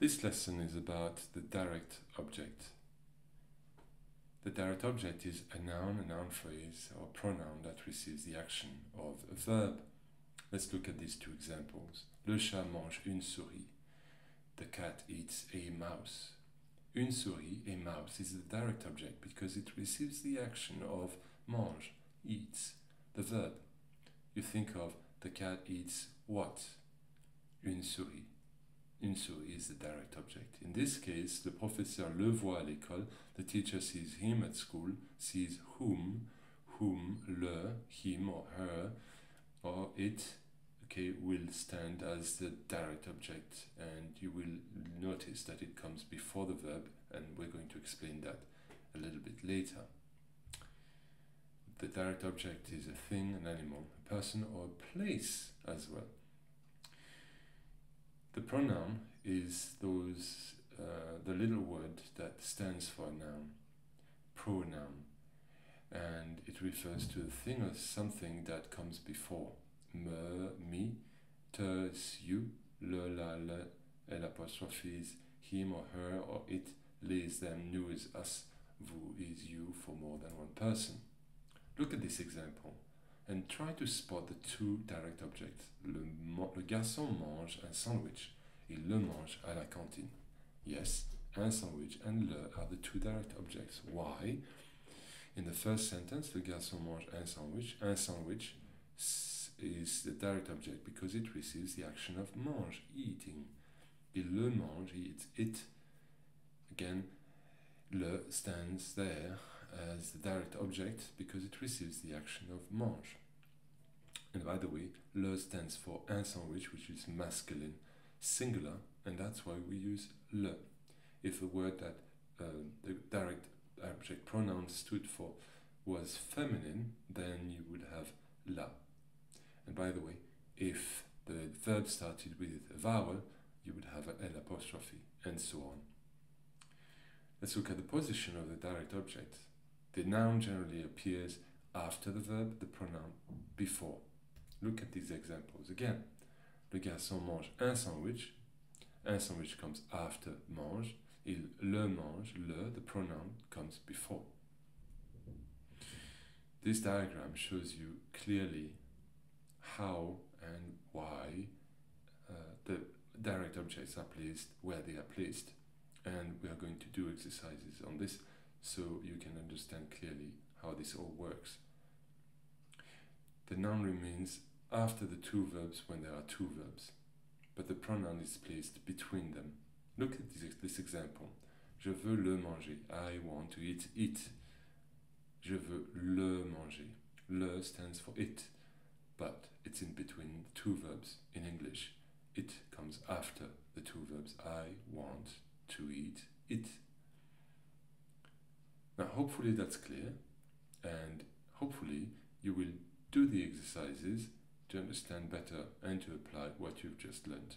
This lesson is about the direct object. The direct object is a noun phrase, or pronoun that receives the action of a verb. Let's look at these two examples. Le chat mange une souris. The cat eats a mouse. Une souris, a mouse, is the direct object because it receives the action of mange, eats, the verb. You think of the cat eats what? Une souris. Une souris is the direct object. In this case, le professeur le voit à l'école, the teacher sees him at school, sees whom, le, him or her, or it, okay, will stand as the direct object, and you will notice that it comes before the verb, and we're going to explain that a little bit later. The direct object is a thing, an animal, a person, or a place as well. The pronoun is the little word that stands for a noun, pronoun, and it refers to a thing or something that comes before. Me, me, te, you, le, la, le, elle apostrophe is him or her or it, les, them, nous is us, vous is you for more than one person. Look at this example and try to spot the two direct objects. Le garçon mange un sandwich. Il le mange à la cantine. Yes, un sandwich and le are the two direct objects. Why? In the first sentence, le garçon mange un sandwich. Un sandwich is the direct object because it receives the action of mange, eating. Il le mange, he eats it. Again, le stands there as the direct object because it receives the action of mange. And by the way, le stands for un sandwich, which is masculine, singular, and that's why we use le. If the word that the direct object pronoun stood for was feminine, then you would have la. And by the way, if the verb started with a vowel, you would have an apostrophe, and so on. Let's look at the position of the direct object. The noun generally appears after the verb, the pronoun before. Look at these examples again. Le garçon mange un sandwich. Un sandwich comes after mange. Il le mange, le, the pronoun, comes before. This diagram shows you clearly how and why the direct objects are placed where they are placed. And we are going to do exercises on this so you can understand clearly how this all works. The noun remains after the two verbs when there are two verbs, but the pronoun is placed between them. Look at this example. Je veux le manger. I want to eat it. Je veux le manger. Le stands for it, but it's in between two verbs in English. It comes after the two verbs. I want to eat it. Now hopefully that's clear, and hopefully you will do the exercises to understand better and to apply what you've just learned.